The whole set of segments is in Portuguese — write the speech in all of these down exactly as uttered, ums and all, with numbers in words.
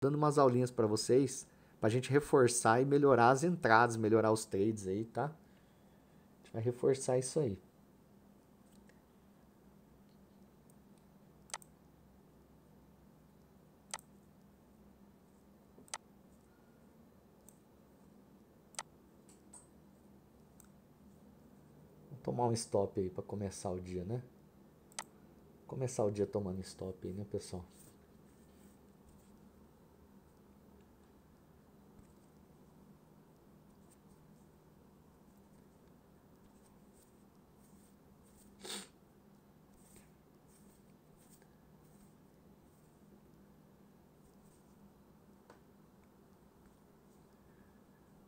dando umas aulinhas para vocês, para a gente reforçar e melhorar as entradas, melhorar os trades aí, tá? A gente vai reforçar isso aí. Tomar um stop aí para começar o dia, né? Começar o dia tomando stop aí, né, pessoal?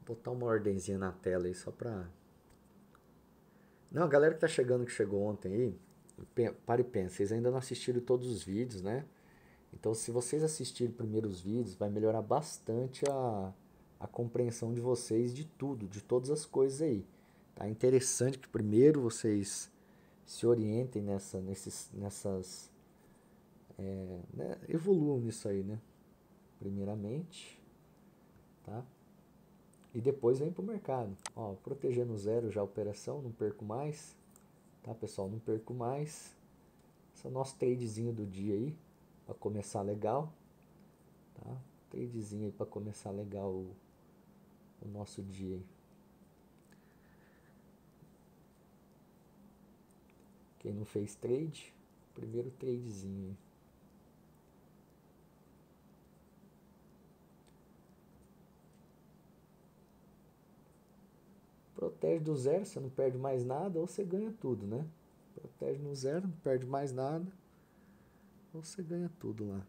Vou botar uma ordenzinha na tela aí só para... Não, a galera que tá chegando, que chegou ontem aí, para e pensa, vocês ainda não assistiram todos os vídeos, né? Então, se vocês assistirem primeiro os vídeos, vai melhorar bastante a, a compreensão de vocês de tudo, de todas as coisas aí. Tá? É interessante que primeiro vocês se orientem nessa, nesses, nessas... É, né? Evoluam nisso aí, né? Primeiramente, tá? E depois vem para o mercado. Ó, protegendo zero já a operação, não perco mais. Tá, pessoal? Não perco mais. Esse é o nosso tradezinho do dia aí. Para começar legal. Tá? Tradezinho aí para começar legal o, o nosso dia aí. Quem não fez trade, primeiro tradezinho aí. Protege do zero, você não perde mais nada, ou você ganha tudo, né? Protege no zero, não perde mais nada, ou você ganha tudo lá.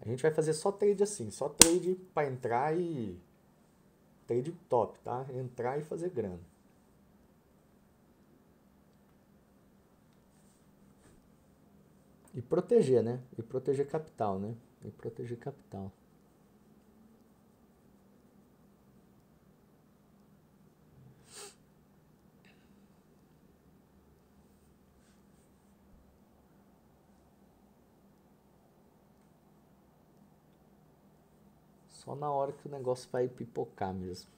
A gente vai fazer só trade assim, só trade para entrar e... Trade top, tá? Entrar e fazer grana. E proteger, né? E proteger capital, né? E proteger capital. Só na hora que o negócio vai pipocar mesmo.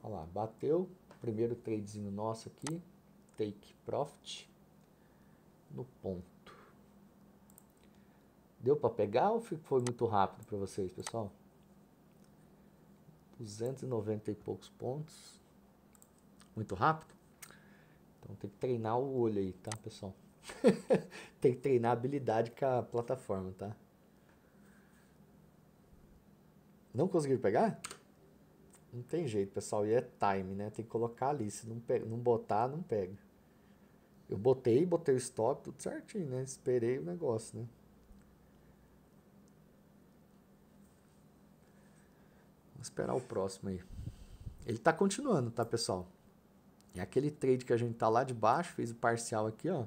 Olha lá, bateu. Primeiro tradezinho nosso aqui. Take profit. No ponto. Deu para pegar ou foi muito rápido para vocês, pessoal? duzentos e noventa e poucos pontos. Muito rápido? Então tem que treinar o olho aí, tá, pessoal? Tem que treinar a habilidade com a plataforma, tá? Não conseguiram pegar? Não tem jeito, pessoal. E é time, né? Tem que colocar ali. Se não, pega, não botar, não pega. Eu botei, botei o stop, tudo certinho, né? Esperei o negócio, né? Vamos esperar o próximo aí. Ele tá continuando, tá, pessoal? É aquele trade que a gente tá lá de baixo, fez o parcial aqui, ó.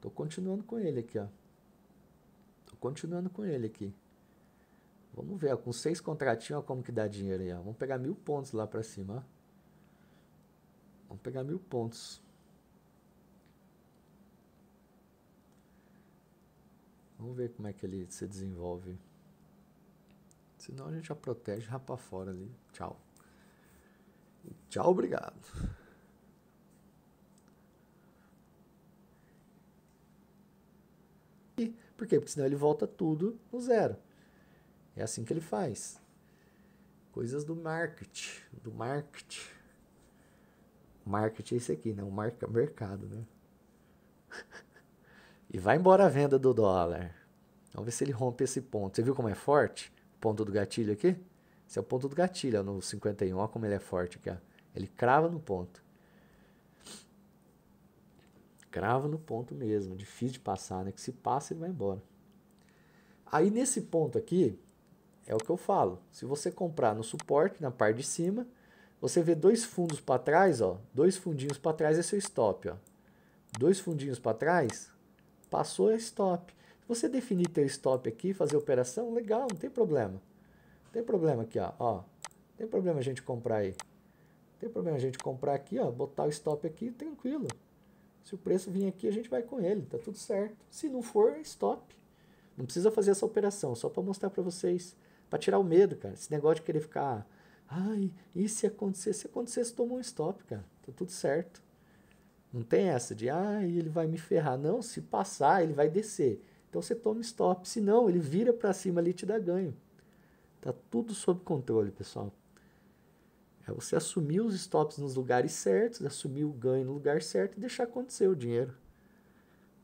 Tô continuando com ele aqui, ó. Tô continuando com ele aqui. Vamos ver, ó, com seis contratinhos, ó, como que dá dinheiro aí, ó. Vamos pegar mil pontos lá pra cima, ó. Vamos pegar mil pontos. Vamos ver como é que ele se desenvolve. Senão a gente já protege, já pra fora ali. Tchau. Tchau, obrigado. E por quê? Porque senão ele volta tudo no zero. É assim que ele faz. Coisas do market. Do market. Market é esse aqui, né? O marca, mercado, né? E vai embora a venda do dólar. Vamos ver se ele rompe esse ponto. Você viu como é forte? Ponto do gatilho aqui, esse é o ponto do gatilho, ó, no cinquenta e um, olha como ele é forte aqui, ó. Ele crava no ponto, cravo no ponto mesmo, difícil de passar, né? Que se passa, ele vai embora. Aí nesse ponto aqui, é o que eu falo, se você comprar no suporte, na parte de cima, você vê dois fundos para trás, ó, dois fundinhos para trás é seu stop, ó. Dois fundinhos para trás, passou é stop. Se você definir teu stop aqui, fazer operação, legal, não tem problema. Não tem problema aqui, ó, ó. Não tem problema a gente comprar aí. Não tem problema a gente comprar aqui, ó, botar o stop aqui, tranquilo. Se o preço vir aqui, a gente vai com ele, tá tudo certo. Se não for, stop. Não precisa fazer essa operação, só para mostrar para vocês, para tirar o medo, cara. Esse negócio de querer ficar, ai, e se acontecer? Se acontecer, você tomou um stop, cara. Tá tudo certo. Não tem essa de, ai, ele vai me ferrar. Não, se passar, ele vai descer. Então você toma stop, se não, ele vira para cima ali e te dá ganho. Tá tudo sob controle, pessoal. É você assumir os stops nos lugares certos, assumir o ganho no lugar certo e deixar acontecer o dinheiro.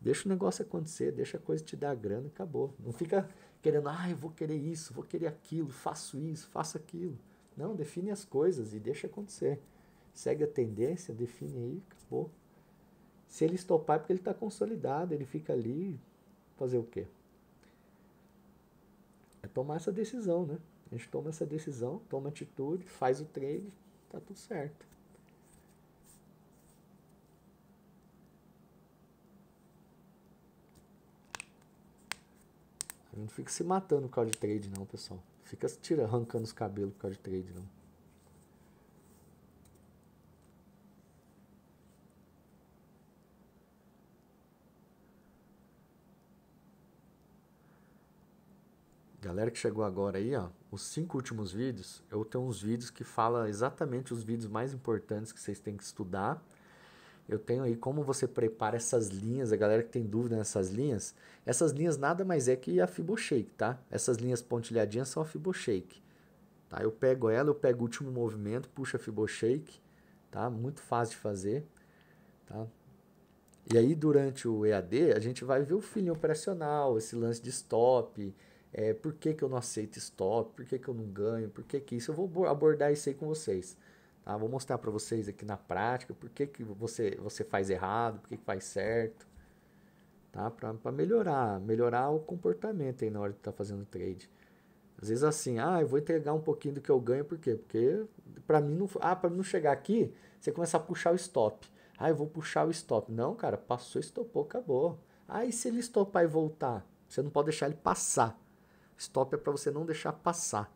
Deixa o negócio acontecer, deixa a coisa te dar a grana e acabou. Não fica querendo, ah, eu vou querer isso, vou querer aquilo, faço isso, faço aquilo. Não, define as coisas e deixa acontecer. Segue a tendência, define aí, acabou. Se ele estopar é porque ele está consolidado, ele fica ali, fazer o quê? É tomar essa decisão, né? A gente toma essa decisão, toma atitude, faz o trade, tá tudo certo. Não fica se matando por causa de trade não, pessoal. Fica tira, arrancando os cabelos por causa de trade não. Galera que chegou agora aí, ó, os cinco últimos vídeos, eu tenho uns vídeos que falam exatamente os vídeos mais importantes que vocês têm que estudar. Eu tenho aí como você prepara essas linhas, a galera que tem dúvida nessas linhas. Essas linhas nada mais é que a Fibonacci, tá? Essas linhas pontilhadinhas são a Fibonacci, tá? Eu pego ela, eu pego o último movimento, puxo a Fibonacci, tá? Muito fácil de fazer, tá? E aí durante o E A D a gente vai ver o feeling operacional, esse lance de stop, é, por que que eu não aceito stop, por que que eu não ganho, por que que isso, eu vou abordar isso aí com vocês. Tá, vou mostrar para vocês aqui na prática por que que você, você faz errado, por que que faz certo, tá? Para melhorar, melhorar o comportamento aí na hora de estar tá fazendo trade. Às vezes assim, ah, eu vou entregar um pouquinho do que eu ganho, por quê? Porque para mim, não, ah, para não chegar aqui, você começa a puxar o stop. Ah, eu vou puxar o stop. Não, cara, passou, estopou, acabou. Ah, e se ele estopar e voltar? Você não pode deixar ele passar. Stop é para você não deixar passar.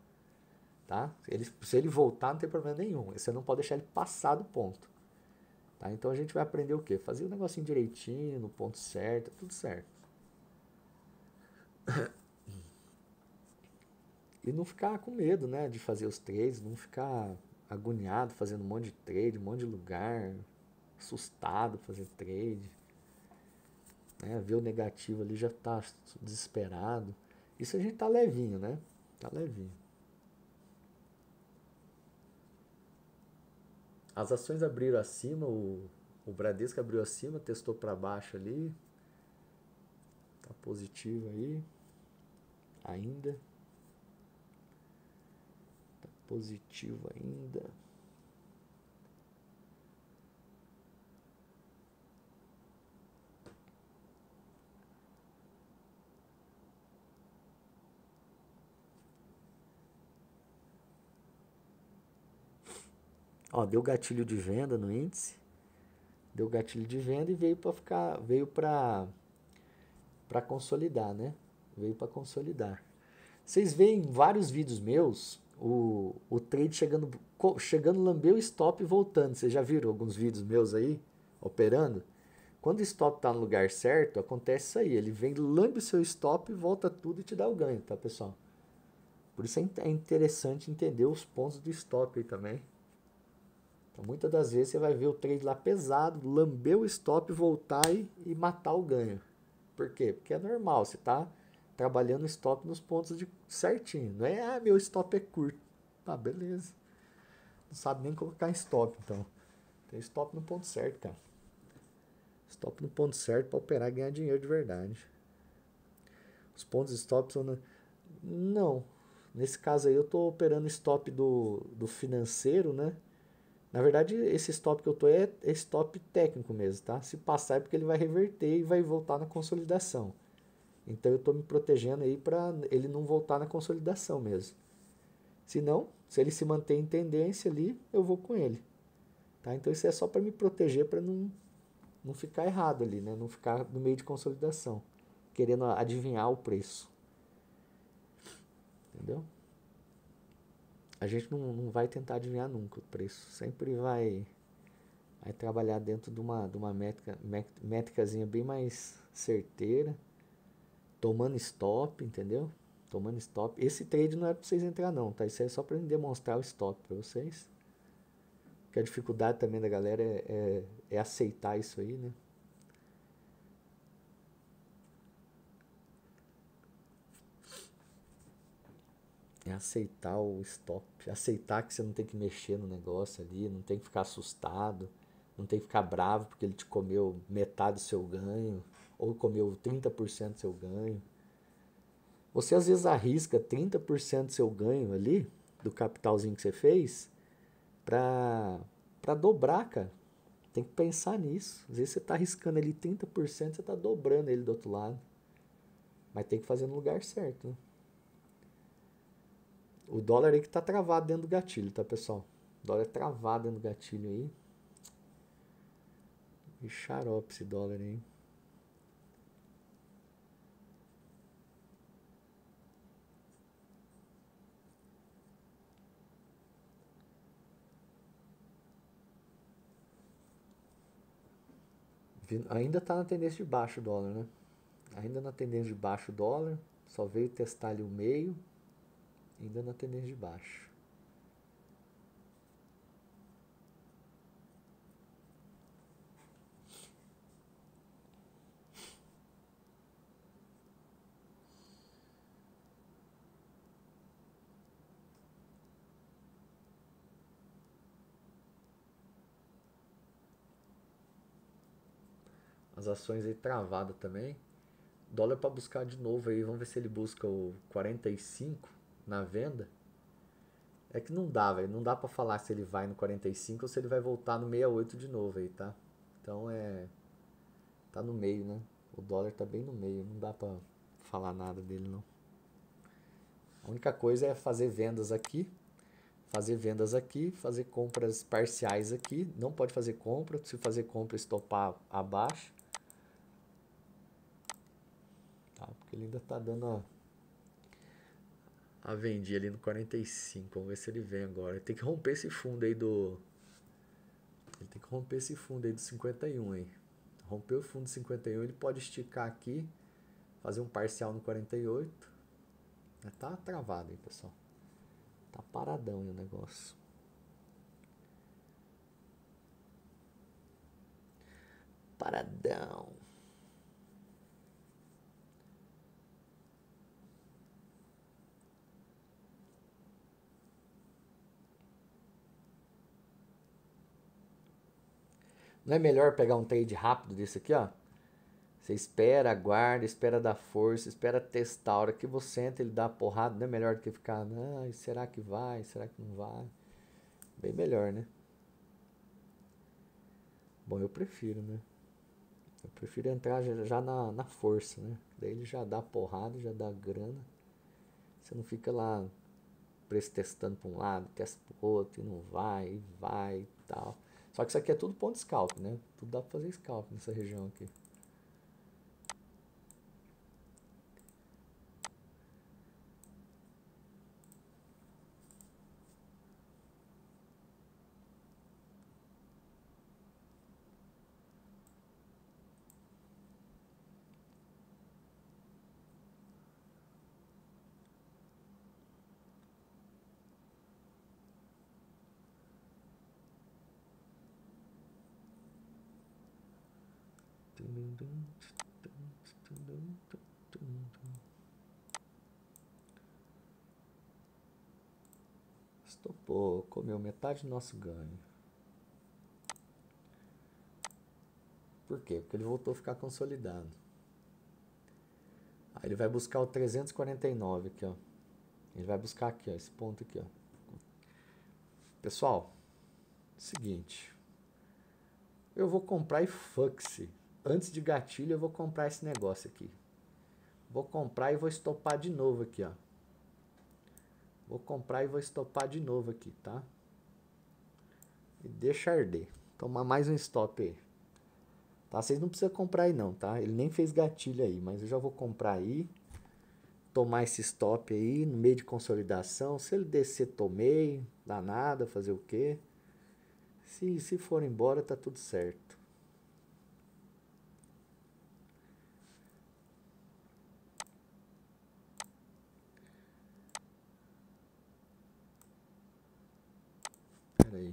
Tá? Ele, se ele voltar, não tem problema nenhum. Você não pode deixar ele passar do ponto. Tá? Então a gente vai aprender o quê? Fazer o negocinho direitinho, no ponto certo, tudo certo. E não ficar com medo, né, de fazer os trades, não ficar agoniado fazendo um monte de trade, um monte de lugar, assustado fazer trade. Né? Ver o negativo ali já tá desesperado. Isso a gente tá levinho, né? Tá levinho. As ações abriram acima, o, o Bradesco abriu acima, testou para baixo ali. Tá positivo aí. Ainda. Tá positivo ainda. Ó, deu gatilho de venda no índice, deu gatilho de venda e veio para ficar, veio para para consolidar, né? Veio para consolidar. Vocês veem em vários vídeos meus o, o trade chegando, chegando lambeu o stop e voltando. Vocês já viram alguns vídeos meus aí operando? Quando o stop tá no lugar certo, acontece isso aí. Ele vem, lambe o seu stop, volta tudo e te dá o ganho, tá, pessoal? Por isso é interessante entender os pontos do stop aí também. Então, muitas das vezes você vai ver o trade lá pesado, lamber o stop, voltar e, e matar o ganho. Por quê? Porque é normal, você está trabalhando o stop nos pontos de certinho. Não é, ah, meu stop é curto. Tá, beleza. Não sabe nem colocar stop, então. Tem stop no ponto certo, cara. Stop no ponto certo para operar e ganhar dinheiro de verdade. Os pontos de stop são... Na... Não. Nesse caso aí eu estou operando stop do, do financeiro, né? Na verdade, esse stop que eu tô é, é stop técnico mesmo, tá? Se passar é porque ele vai reverter e vai voltar na consolidação. Então eu tô me protegendo aí para ele não voltar na consolidação mesmo. Se não, se ele se manter em tendência ali, eu vou com ele. Tá? Então isso é só para me proteger, para não, não ficar errado ali, né? Não ficar no meio de consolidação, querendo adivinhar o preço. Entendeu? A gente não, não vai tentar adivinhar nunca o preço. Sempre vai, vai trabalhar dentro de uma, de uma métrica, métricazinha bem mais certeira. Tomando stop, entendeu? Tomando stop. Esse trade não é para vocês entrar não, tá? Isso é só para demonstrar o stop para vocês. Porque a dificuldade também da galera é, é, é aceitar isso aí, né? É aceitar o stop. Aceitar que você não tem que mexer no negócio ali, não tem que ficar assustado, não tem que ficar bravo porque ele te comeu metade do seu ganho. Ou comeu trinta por cento do seu ganho. Você às vezes arrisca trinta por cento do seu ganho ali, do capitalzinho que você fez, para para dobrar, cara. Tem que pensar nisso. Às vezes você está arriscando ali trinta por cento, você está dobrando ele do outro lado. Mas tem que fazer no lugar certo, né? O dólar aí que está travado dentro do gatilho, tá, pessoal? O dólar é travado dentro do gatilho aí. E xarope esse dólar aí. Ainda está na tendência de baixo o dólar, né? Ainda na tendência de baixo o dólar. Só veio testar ali o meio. Ainda na tendência de baixo. As ações aí travada também. Dólar para buscar de novo aí. Vamos ver se ele busca o quarenta e cinco na venda. É que não dá, velho. Não dá para falar se ele vai no quarenta e cinco ou se ele vai voltar no sessenta e oito de novo aí, tá? Então é... Tá no meio, né? O dólar tá bem no meio. Não dá para falar nada dele, não. A única coisa é fazer vendas aqui. Fazer vendas aqui, fazer compras parciais aqui. Não pode fazer compra. Se fazer compra, estopar abaixo. Porque ele ainda tá dando a, a vendinha ali no quarenta e cinco. Vamos ver se ele vem agora. Ele tem que romper esse fundo aí do... Ele tem que romper esse fundo aí do cinquenta e um, aí. Rompeu o fundo do cinquenta e um, ele pode esticar aqui. Fazer um parcial no quarenta e oito. Tá travado aí, pessoal. Tá paradão aí o negócio. Paradão. Não é melhor pegar um trade rápido desse aqui, ó? Você espera, aguarda, espera dar força, espera testar. A hora que você entra, ele dá a porrada. Não é melhor do que ficar, não, será que vai? Será que não vai? Bem melhor, né? Bom, eu prefiro, né? Eu prefiro entrar já, já na, na força, né? Daí ele já dá porrada, já dá grana. Você não fica lá preço testando para um lado, testa para o outro, e não vai, e vai e tal. Só que isso aqui é tudo ponto scalp, né? Tudo dá pra fazer scalp nessa região aqui. Estopou, comeu metade do nosso ganho. Por quê? Porque ele voltou a ficar consolidado. Aí ele vai buscar o trezentos e quarenta e nove aqui, ó. Ele vai buscar aqui, ó, esse ponto aqui, ó. Pessoal, Seguinte. Eu vou comprar e fuck-se. Antes de gatilho, eu vou comprar esse negócio aqui. Vou comprar e vou estopar de novo aqui, ó. Vou comprar e vou estopar de novo aqui, tá? E deixa arder. Tomar mais um stop aí. Tá? Vocês não precisam comprar aí não, tá? Ele nem fez gatilho aí, mas eu já vou comprar aí. Tomar esse stop aí, no meio de consolidação. Se ele descer, tomei. Dá nada, fazer o quê? Se, se for embora, tá tudo certo. Aí.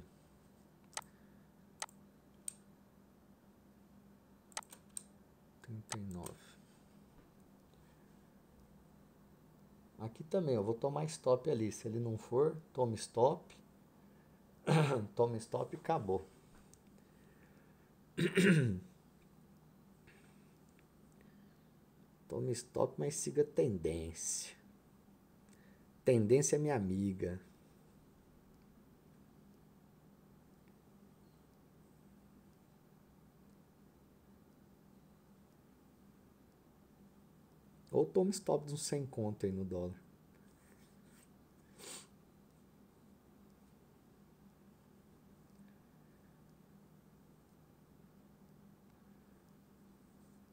trinta e nove. Aqui também, eu vou tomar stop ali. Se ele não for, toma stop. Toma stop e acabou. Toma stop, mas siga tendência. Tendência é minha amiga. Ou toma stop de uns cem conto aí no dólar.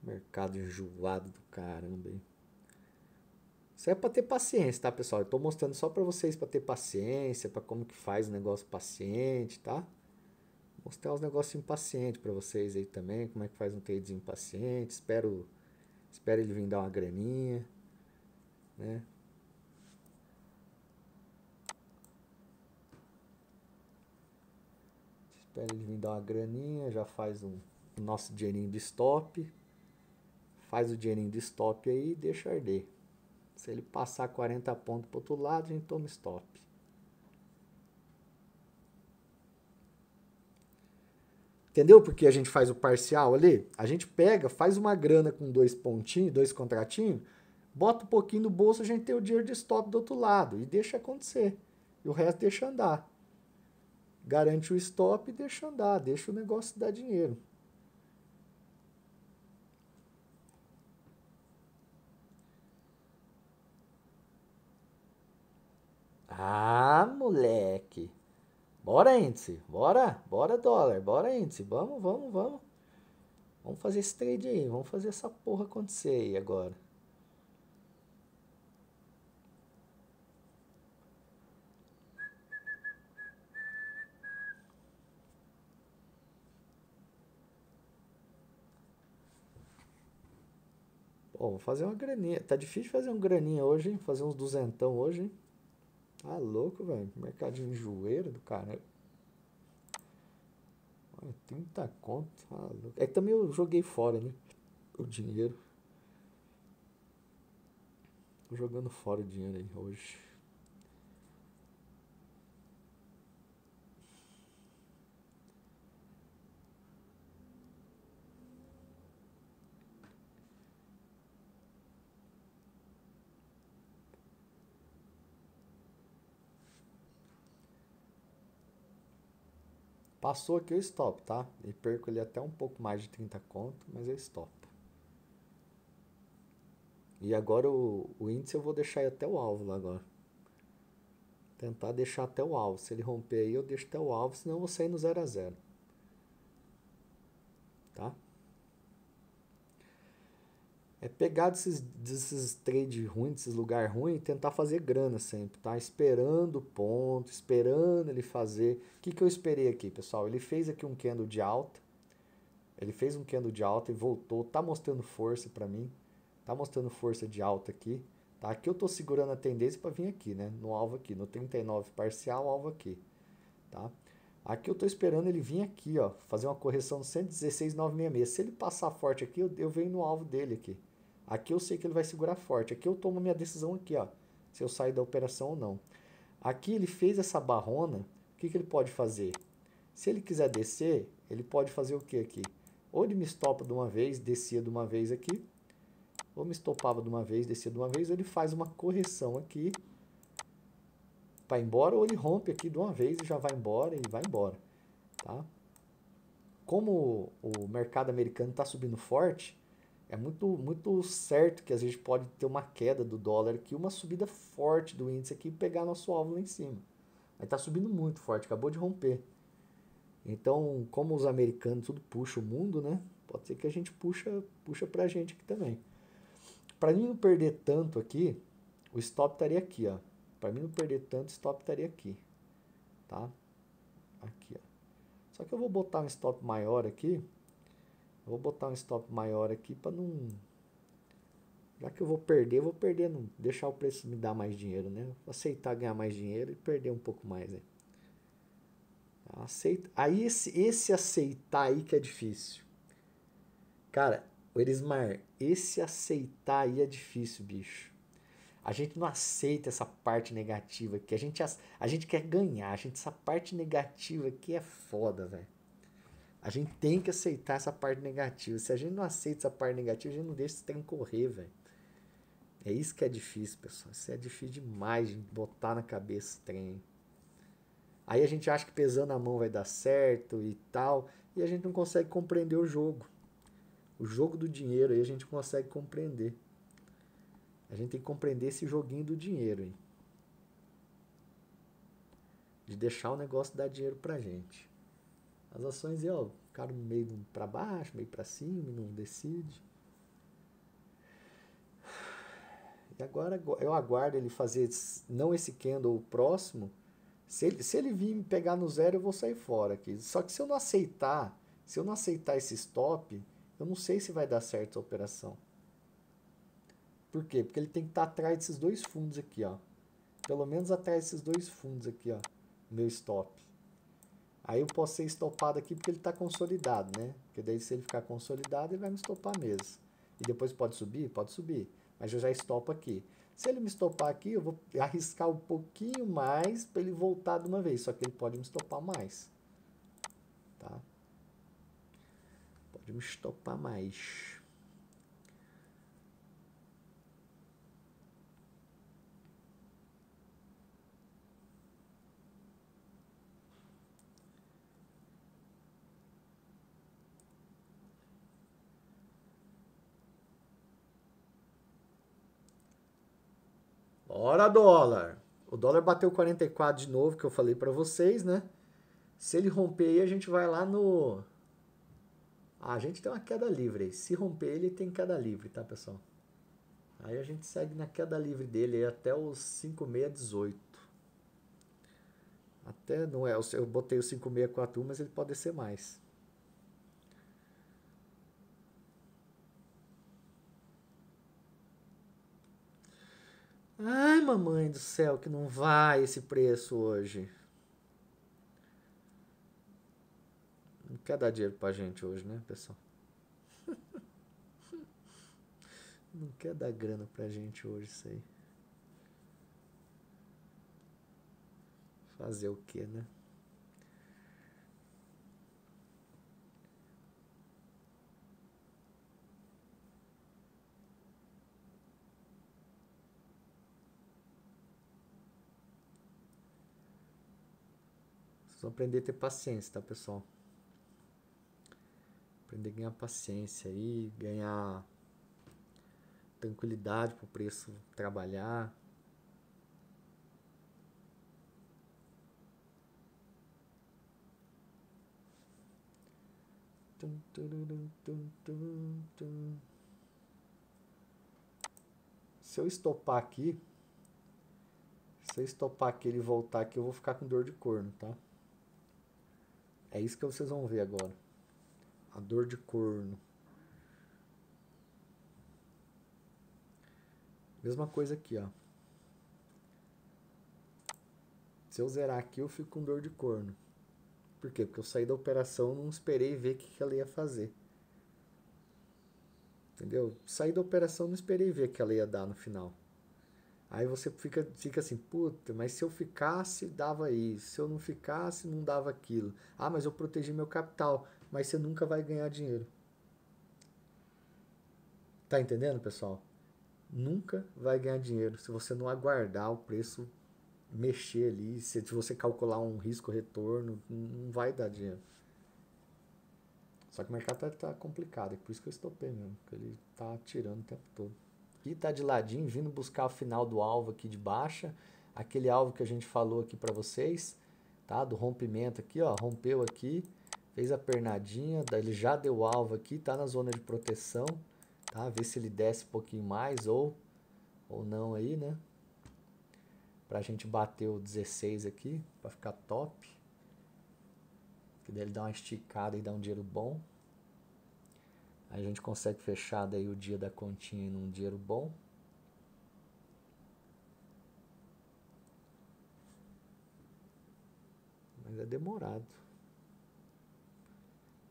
Mercado enjoado do caramba. Isso é pra ter paciência, tá, pessoal? Eu tô mostrando só pra vocês pra ter paciência, pra como que faz o negócio paciente, tá? Vou mostrar os negócios impacientes pra vocês aí também, como é que faz um trade impaciente. Espero... Espero ele vir dar uma graninha, né? Espero ele vir dar uma graninha, já faz um, o nosso dinheirinho de stop. Faz o dinheirinho de stop aí e deixa arder. Se ele passar quarenta pontos pro outro lado, a gente toma stop. Entendeu porque a gente faz o parcial ali? A gente pega, faz uma grana com dois pontinhos, dois contratinhos, bota um pouquinho no bolso, a gente tem o dinheiro de stop do outro lado e deixa acontecer. E o resto deixa andar. Garante o stop e deixa andar, deixa o negócio dar dinheiro. Ah, moleque! Bora índice, bora, bora dólar, bora índice, vamos, vamos, vamos. Vamos fazer esse trade aí, vamos fazer essa porra acontecer aí agora. Bom, vou fazer uma graninha, tá difícil fazer um graninha hoje, hein? Fazer uns duzentão hoje, hein? Tá louco, velho. Mercadinho joelho do caralho. Olha, trinta conto. Tá louco. É que também eu joguei fora, né? O dinheiro. Tô jogando fora o dinheiro aí hoje. Passou aqui, eu stop, tá? E perco ele até um pouco mais de trinta conto, mas eu stop. E agora o, o índice eu vou deixar até o alvo lá agora. Tentar deixar até o alvo. Se ele romper aí, eu deixo até o alvo, senão eu vou sair no zero a zero. Tá? É pegar desses, desses trade ruins, desses lugares ruins e tentar fazer grana sempre, tá? Esperando o ponto, esperando ele fazer. O que, que eu esperei aqui, pessoal? Ele fez aqui um candle de alta. Ele fez um candle de alta e voltou. Tá mostrando força pra mim. Tá mostrando força de alta aqui. Tá? Aqui eu tô segurando a tendência pra vir aqui, né? No alvo aqui, no trinta e nove parcial, alvo aqui. Tá? Aqui eu tô esperando ele vir aqui, ó. Fazer uma correção no cento e dezesseis vírgula novecentos e sessenta e seis. Se ele passar forte aqui, eu, eu venho no alvo dele aqui. Aqui eu sei que ele vai segurar forte. Aqui eu tomo a minha decisão aqui, ó. Se eu sair da operação ou não. Aqui ele fez essa barrona. O que, que ele pode fazer? Se ele quiser descer, ele pode fazer o que aqui? Ou ele me estopa de uma vez, descia de uma vez aqui. Ou me estopava de uma vez, descia de uma vez. Ou ele faz uma correção aqui para ir embora. Ou ele rompe aqui de uma vez e já vai embora e vai embora. Tá? Como o mercado americano está subindo forte, é muito, muito certo que a gente pode ter uma queda do dólar aqui, uma subida forte do índice aqui e pegar nosso alvo lá em cima. Mas está subindo muito forte, acabou de romper. Então, como os americanos tudo puxa o mundo, né? Pode ser que a gente puxa, puxa para a gente aqui também. Para mim não perder tanto aqui, o stop estaria aqui, ó. Para mim não perder tanto, o stop estaria aqui, tá? Aqui, ó. Só que eu vou botar um stop maior aqui. Eu vou botar um stop maior aqui para não... Já que eu vou perder, eu vou perder, não deixar o preço me dar mais dinheiro, né? Vou aceitar ganhar mais dinheiro e perder um pouco mais, né? Aceita. Aí esse, esse aceitar aí que é difícil. Cara, o Elismar, esse aceitar aí é difícil, bicho. A gente não aceita essa parte negativa aqui. A gente, a, a gente quer ganhar. A gente, essa parte negativa aqui é foda, velho. A gente tem que aceitar essa parte negativa. Se a gente não aceita essa parte negativa, a gente não deixa esse tempo correr, velho. É isso que é difícil, pessoal. Isso é difícil demais de botar na cabeça esse trem. Aí a gente acha que pesando a mão vai dar certo e tal. E a gente não consegue compreender o jogo. O jogo do dinheiro aí a gente consegue compreender. A gente tem que compreender esse joguinho do dinheiro, hein? De deixar o negócio dar dinheiro pra gente. As ações aí, ó, ficaram meio pra baixo, meio pra cima, não decide. E agora eu aguardo ele fazer, não esse candle, o próximo. Se ele, se ele vir me pegar no zero, eu vou sair fora aqui. Só que se eu não aceitar, se eu não aceitar esse stop, eu não sei se vai dar certo essa operação. Por quê? Porque ele tem que estar atrás desses dois fundos aqui, ó. Pelo menos atrás desses dois fundos aqui, ó. Meu stop. Aí eu posso ser estopado aqui porque ele está consolidado, né? Porque daí se ele ficar consolidado, ele vai me estopar mesmo. E depois pode subir? Pode subir. Mas eu já estopo aqui. Se ele me estopar aqui, eu vou arriscar um pouquinho mais para ele voltar de uma vez. Só que ele pode me estopar mais. Tá? Pode me estopar mais. Ora dólar. O dólar bateu quarenta e quatro de novo, que eu falei para vocês, né? Se ele romper aí, a gente vai lá no... Ah, a gente tem uma queda livre aí. Se romper ele, tem queda livre, tá, pessoal? Aí a gente segue na queda livre dele aí até os cinco mil seiscentos e dezoito. Até não é... Eu botei o cinco mil seiscentos e quarenta e um, mas ele pode descer mais. Ai, mamãe do céu, que não vai esse preço hoje. Não quer dar dinheiro pra gente hoje, né, pessoal? Não quer dar grana pra gente hoje isso aí. Fazer o quê, né? Vocês vão aprender a ter paciência, tá, pessoal? Aprender a ganhar paciência aí, ganhar tranquilidade pro preço trabalhar. Tum, tururum, tum, tum, tum. Se eu estopar aqui, se eu estopar aqui e ele voltar aqui, eu vou ficar com dor de corno, tá? É isso que vocês vão ver agora. A dor de corno. Mesma coisa aqui, ó. Se eu zerar aqui, eu fico com dor de corno. Por quê? Porque eu saí da operação, não esperei ver o que, que ela ia fazer. Entendeu? Saí da operação, não esperei ver o que ela ia dar no final. Aí você fica, fica assim, puta, mas se eu ficasse, dava isso. Se eu não ficasse, não dava aquilo. Ah, mas eu protegi meu capital. Mas você nunca vai ganhar dinheiro. Tá entendendo, pessoal? Nunca vai ganhar dinheiro se você não aguardar o preço mexer ali, se você calcular um risco-retorno, não vai dar dinheiro. Só que o mercado tá, tá complicado, é por isso que eu estopei mesmo, porque ele tá atirando o tempo todo. Aqui tá de ladinho, vindo buscar o final do alvo aqui de baixa, aquele alvo que a gente falou aqui para vocês, tá? Do rompimento aqui, ó, rompeu aqui, fez a pernadinha, ele já deu alvo aqui, tá na zona de proteção, tá? Ver se ele desce um pouquinho mais ou, ou não aí, né? Pra gente bater o dezesseis aqui, pra ficar top. Que daí ele dá uma esticada e dá um dinheiro bom. Aí a gente consegue fechar daí o dia da continha num dinheiro bom. Mas é demorado.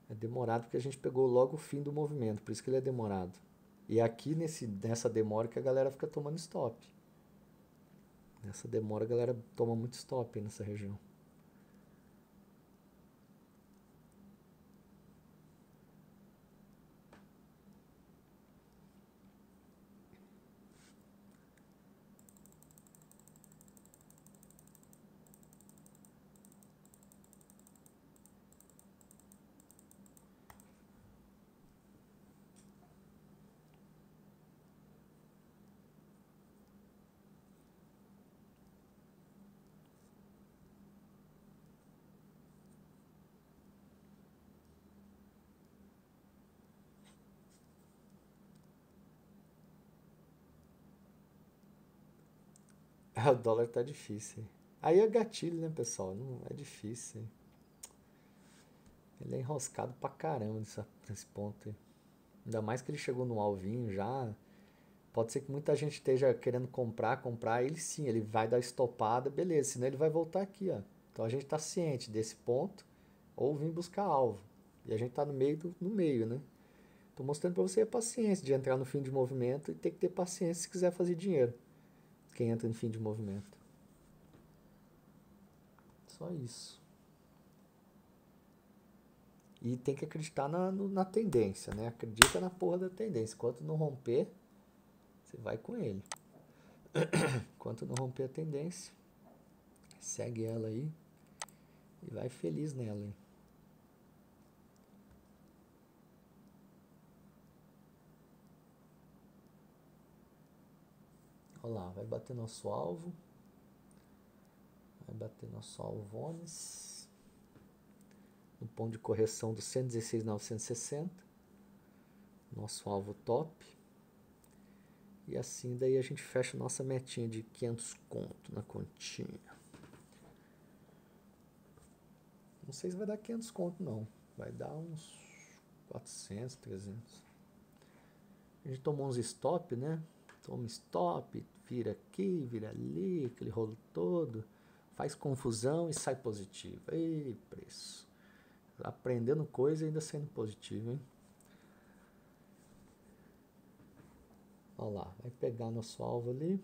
É demorado porque a gente pegou logo o fim do movimento, por isso que ele é demorado. E aqui nesse, nessa demora que a galera fica tomando stop. Nessa demora a galera toma muito stop nessa região. O dólar tá difícil. Aí é gatilho, né, pessoal? Não, é difícil. Ele é enroscado pra caramba nessa, nesse ponto. Aí. Ainda mais que ele chegou no alvinho já. Pode ser que muita gente esteja querendo comprar, comprar. Ele sim, ele vai dar estopada, beleza. Senão ele vai voltar aqui, ó. Então a gente tá ciente desse ponto. Ou vim buscar alvo. E a gente tá no meio, do, no meio, né? Tô mostrando pra você a paciência de entrar no fim de movimento. E tem que ter paciência se quiser fazer dinheiro. Quem entra em fim de movimento. Só isso. E tem que acreditar na, no, na tendência, né? Acredita na porra da tendência. Enquanto não romper, você vai com ele. Enquanto não romper a tendência, segue ela aí e vai feliz nela, hein? Olha lá, vai bater nosso alvo. Vai bater nosso alvones. No ponto de correção do cento e dezesseis mil novecentos e sessenta. Nosso alvo top. E assim daí a gente fecha nossa metinha de quinhentos conto na continha. Não sei se vai dar quinhentos conto não. Vai dar uns quatrocentos, trezentos. A gente tomou uns stop, né? Toma stop, vira aqui, vira ali, aquele rolo todo, faz confusão e sai positivo. Ei, preço. Aprendendo coisa e ainda sendo positivo, hein? Olha lá, vai pegar nosso alvo ali.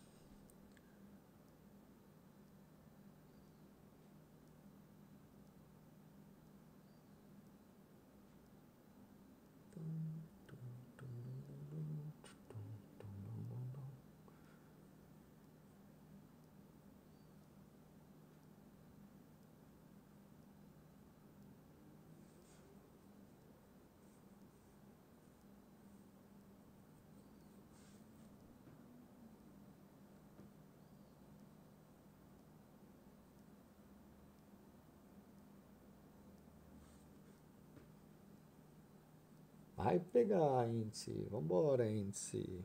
Vai pegar, índice. Vambora, índice.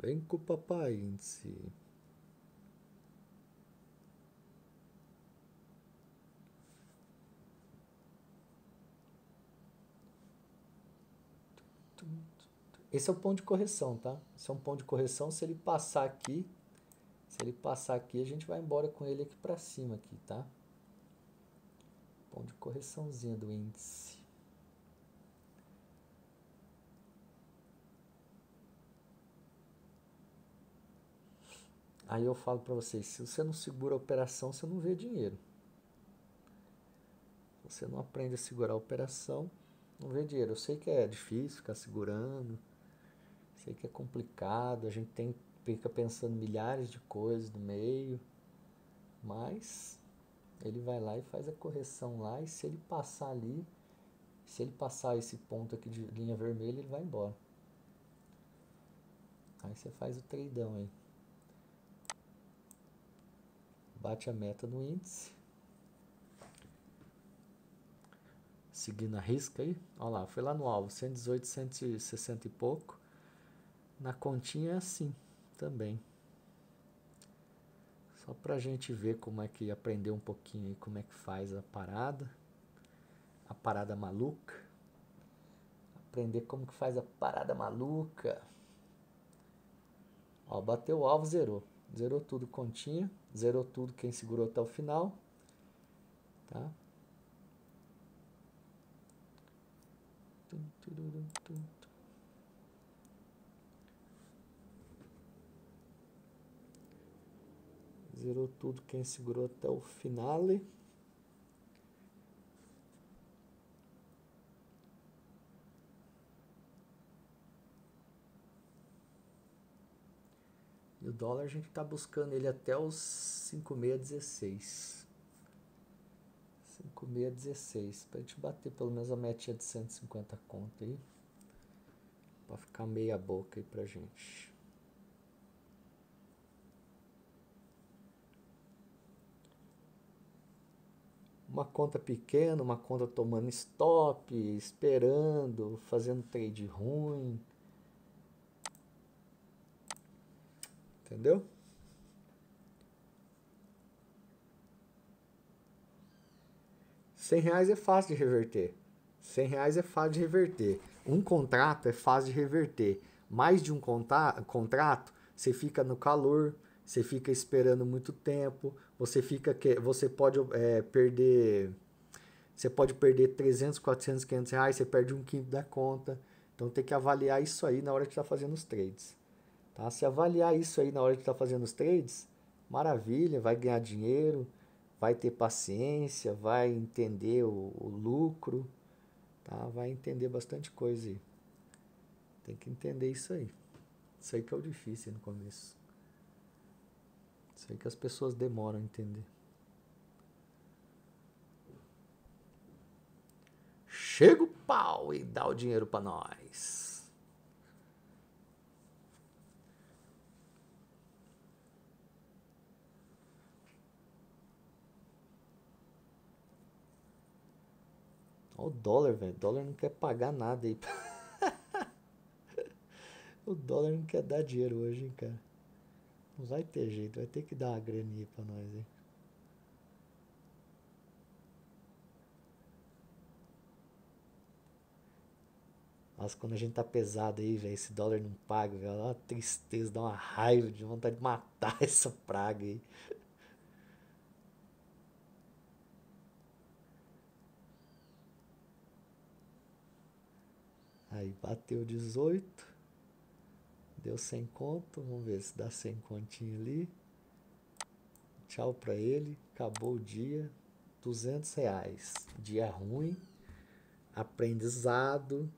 Vem com o papai, índice. Esse é o ponto de correção, tá? Esse é um ponto de correção. Se ele passar aqui, Se ele passar aqui, a gente vai embora com ele aqui para cima, aqui, tá? Ponto de correçãozinha do índice. Aí eu falo para vocês, se você não segura a operação, você não vê dinheiro. Você não aprende a segurar a operação, não vê dinheiro. Eu sei que é difícil ficar segurando, sei que é complicado, a gente tem, fica pensando milhares de coisas no meio, mas ele vai lá e faz a correção lá, e se ele passar ali, se ele passar esse ponto aqui de linha vermelha, ele vai embora. Aí você faz o tradeão aí. Bate a meta no índice, seguindo a risca aí, olha lá, foi lá no alvo, cento e dezoito, cento e sessenta e pouco, na continha é assim também, só pra gente ver como é que aprendeu um pouquinho aí, como é que faz a parada, a parada maluca, aprender como que faz a parada maluca, ó, bateu o alvo, zerou. Zerou tudo continha, zerou tudo quem segurou até o final, tá? Zerou tudo quem segurou até o finale. O dólar a gente está buscando ele até os cinco mil seiscentos e dezesseis, cinco mil seiscentos e dezesseis, para a gente bater pelo menos a metinha de cento e cinquenta conto aí, para ficar meia boca aí pra gente. Uma conta pequena, uma conta tomando stop, esperando, fazendo trade ruim. Entendeu? cem reais é fácil de reverter. cem reais é fácil de reverter. Um contrato é fácil de reverter. Mais de um contrato, você fica no calor, você fica esperando muito tempo, você fica que você pode é, perder, você pode perder trezentos, quatrocentos, quinhentos reais, você perde um quinto da conta. Então tem que avaliar isso aí na hora de estar fazendo os trades. Tá? Se avaliar isso aí na hora de estar fazendo os trades, maravilha, vai ganhar dinheiro, vai ter paciência, vai entender o, o lucro, tá? Vai entender bastante coisa aí. Tem que entender isso aí. Isso aí que é o difícil no começo. Isso aí que as pessoas demoram a entender. Chega o pau e dá o dinheiro para nós. Olha o dólar, velho. O dólar não quer pagar nada aí. O dólar não quer dar dinheiro hoje, hein, cara. Não vai ter jeito. Vai ter que dar uma graninha pra nós, hein. Nossa, quando a gente tá pesado aí, velho, esse dólar não paga, velho. Dá uma tristeza, dá uma raiva, de vontade de matar essa praga aí. Aí bateu dezoito, deu cem conto, vamos ver se dá cem continho ali, tchau pra ele, acabou o dia, duzentos reais, dia ruim, aprendizado,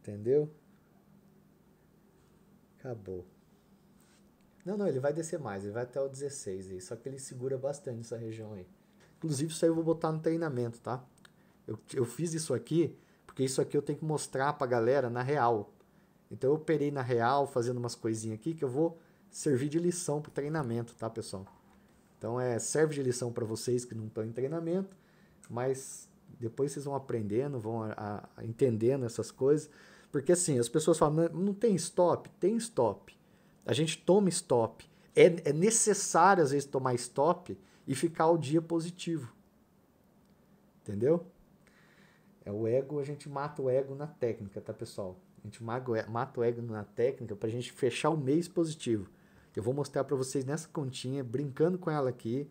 entendeu? Acabou. Não, não, ele vai descer mais, ele vai até o dezesseis aí, só que ele segura bastante essa região aí. Inclusive isso aí eu vou botar no treinamento, tá? Eu, eu fiz isso aqui, porque isso aqui eu tenho que mostrar pra galera na real. Então eu operei na real, fazendo umas coisinhas aqui que eu vou servir de lição pro treinamento, tá, pessoal? Então é, serve de lição para vocês que não estão em treinamento, mas depois vocês vão aprendendo, vão a, a, entendendo essas coisas. Porque assim, as pessoas falam, não, não tem stop? Tem stop. A gente toma stop. É, é necessário, às vezes, tomar stop e ficar o dia positivo. Entendeu? É o ego, a gente mata o ego na técnica, tá, pessoal? A gente mata o ego na técnica pra gente fechar o mês positivo. Eu vou mostrar para vocês nessa continha, brincando com ela aqui,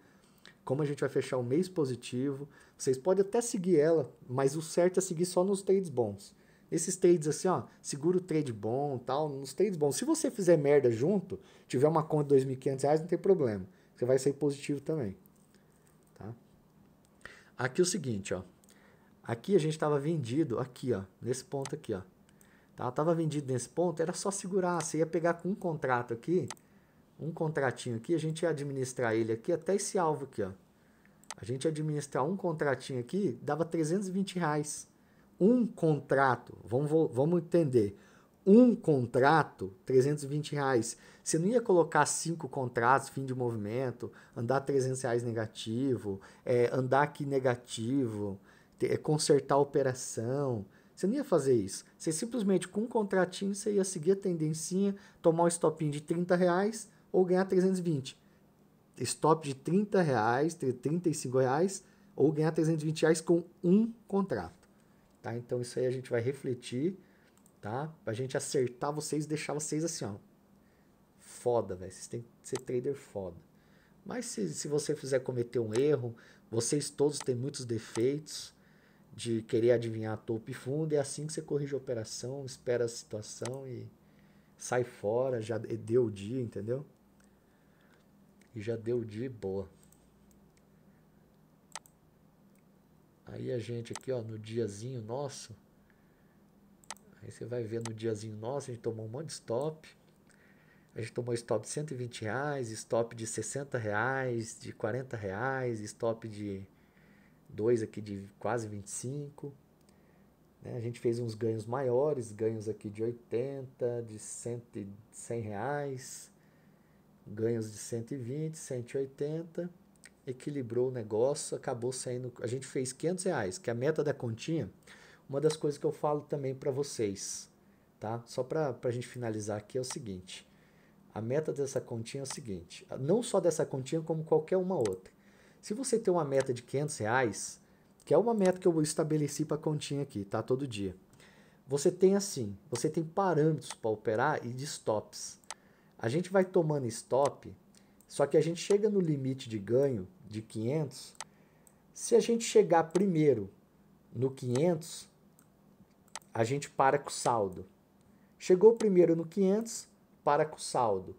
como a gente vai fechar o mês positivo. Vocês podem até seguir ela, mas o certo é seguir só nos trades bons. Esses trades assim, ó, segura o trade bom, tal, nos trades bons. Se você fizer merda junto, tiver uma conta de dois mil e quinhentos reais, não tem problema. Você vai sair positivo também. Tá? Aqui é o seguinte, ó. Aqui a gente estava vendido, aqui, ó, nesse ponto aqui, ó. Tá? Tava vendido nesse ponto, era só segurar. Você ia pegar com um contrato aqui, um contratinho aqui, a gente ia administrar ele aqui até esse alvo aqui, ó. A gente ia administrar um contratinho aqui, dava trezentos e vinte reais. Um contrato, vamos, vamos entender, um contrato, trezentos e vinte reais. Você não ia colocar cinco contratos, fim de movimento, andar trezentos reais negativo, é, andar aqui negativo, é, consertar a operação. Você não ia fazer isso. Você simplesmente, com um contratinho, você ia seguir a tendencinha, tomar um stopinho de trinta reais ou ganhar trezentos e vinte. Stop de trinta reais, trinta e cinco reais ou ganhar trezentos e vinte reais com um contrato. Tá? Então, isso aí a gente vai refletir, tá? Pra gente acertar vocês e deixar vocês assim, ó. Foda, velho. Vocês têm que ser trader foda. Mas se, se você fizer cometer um erro, vocês todos têm muitos defeitos de querer adivinhar topo e fundo. É assim que você corrige a operação, espera a situação e sai fora. Já deu o dia, entendeu? E já deu o dia, boa. Aí a gente aqui, ó, no diazinho nosso, aí você vai ver no diazinho nosso, a gente tomou um monte de stop. A gente tomou stop de cento e vinte reais, stop de sessenta reais, de quarenta reais, stop de dois aqui de quase vinte e cinco. Né? A gente fez uns ganhos maiores, ganhos aqui de oitenta, de cem reais, ganhos de cento e vinte, cento e oitenta. Equilibrou o negócio, acabou saindo... A gente fez quinhentos reais, que é a meta da continha. Uma das coisas que eu falo também para vocês, tá? Só para a gente finalizar aqui é o seguinte. A meta dessa continha é o seguinte. Não só dessa continha, como qualquer uma outra. Se você tem uma meta de quinhentos reais, que é uma meta que eu estabeleci para a continha aqui, tá? Todo dia. Você tem assim, você tem parâmetros para operar e de stops. A gente vai tomando stop... Só que a gente chega no limite de ganho de quinhentos. Se a gente chegar primeiro no quinhentos, a gente para com o saldo. Chegou primeiro no quinhentos, para com o saldo.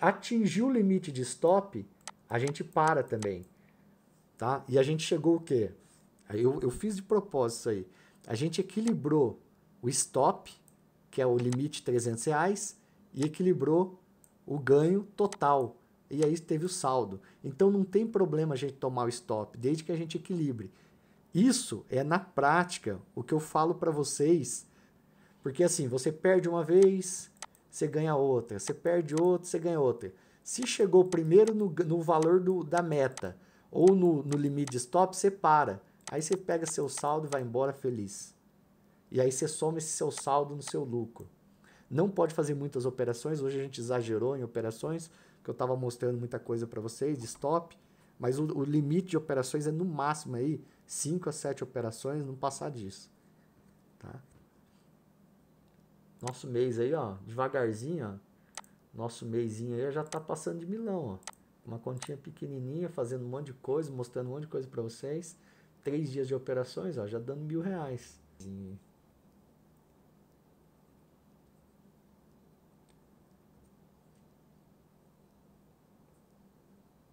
Atingiu o limite de stop, a gente para também. Tá? E a gente chegou o quê? Eu, eu fiz de propósito isso aí. A gente equilibrou o stop, que é o limite de trezentos reais, e equilibrou o ganho total. E aí teve o saldo. Então não tem problema a gente tomar o stop, desde que a gente equilibre. Isso é na prática o que eu falo para vocês, porque assim, você perde uma vez, você ganha outra, você perde outra, você ganha outra. Se chegou primeiro no, no valor do, da meta ou no, no limite de stop, você para. Aí você pega seu saldo e vai embora feliz. E aí você soma esse seu saldo no seu lucro. Não pode fazer muitas operações, hoje a gente exagerou em operações, que eu estava mostrando muita coisa para vocês, de stop, mas o, o limite de operações é no máximo aí, cinco a sete operações, não passar disso. Tá? Nosso mês aí, ó, devagarzinho, ó, nosso mêsinho aí já está passando de milão, ó. Uma continha pequenininha, fazendo um monte de coisa, mostrando um monte de coisa para vocês, três dias de operações, ó, já dando mil reais.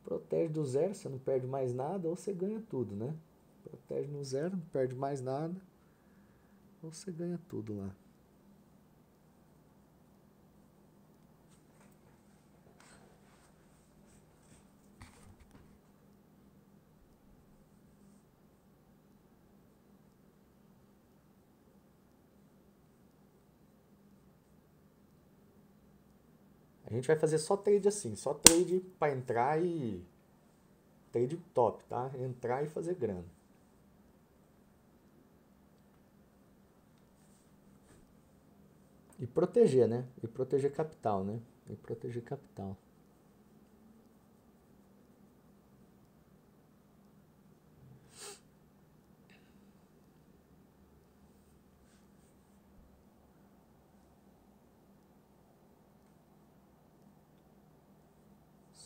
Protege do zero, você não perde mais nada, ou você ganha tudo, né? Protege no zero, não perde mais nada, ou você ganha tudo lá. A gente vai fazer só trade assim, só trade para entrar e... Trade top, tá? Entrar e fazer grana. E proteger, né? E proteger capital, né? E proteger capital.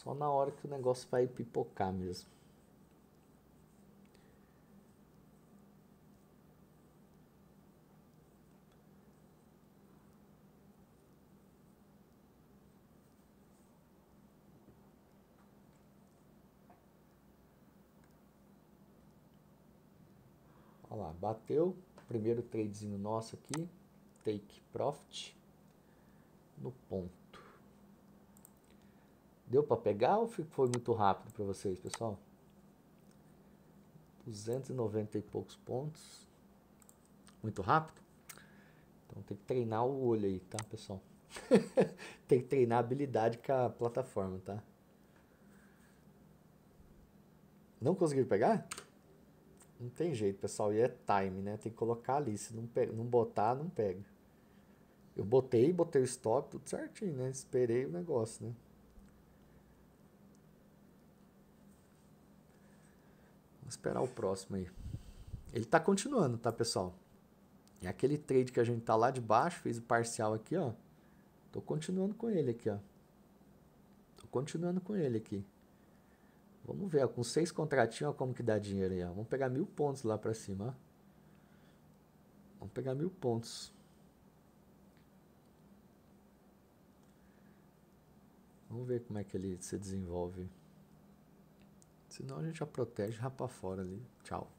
Só na hora que o negócio vai pipocar mesmo. Olha lá, bateu. Primeiro tradezinho nosso aqui. Take profit. No ponto. Deu para pegar ou foi muito rápido para vocês, pessoal? duzentos e noventa e poucos pontos. Muito rápido? Então tem que treinar o olho aí, tá, pessoal? Tem que treinar a habilidade com a plataforma, tá? Não conseguiram pegar? Não tem jeito, pessoal. E é time, né? Tem que colocar ali. Se não, pega, não botar, não pega. Eu botei, botei o stop, tudo certinho, né? Esperei o negócio, né? Vamos esperar o próximo aí. Ele tá continuando, tá, pessoal? É aquele trade que a gente tá lá de baixo, fez o parcial aqui, ó. Tô continuando com ele aqui, ó. Tô continuando com ele aqui. Vamos ver, ó, com seis contratinhos, ó, como que dá dinheiro aí, ó. Vamos pegar mil pontos lá pra cima, ó. Vamos pegar mil pontos. Vamos ver como é que ele se desenvolve. Senão a gente já protege, rapa fora ali. Tchau.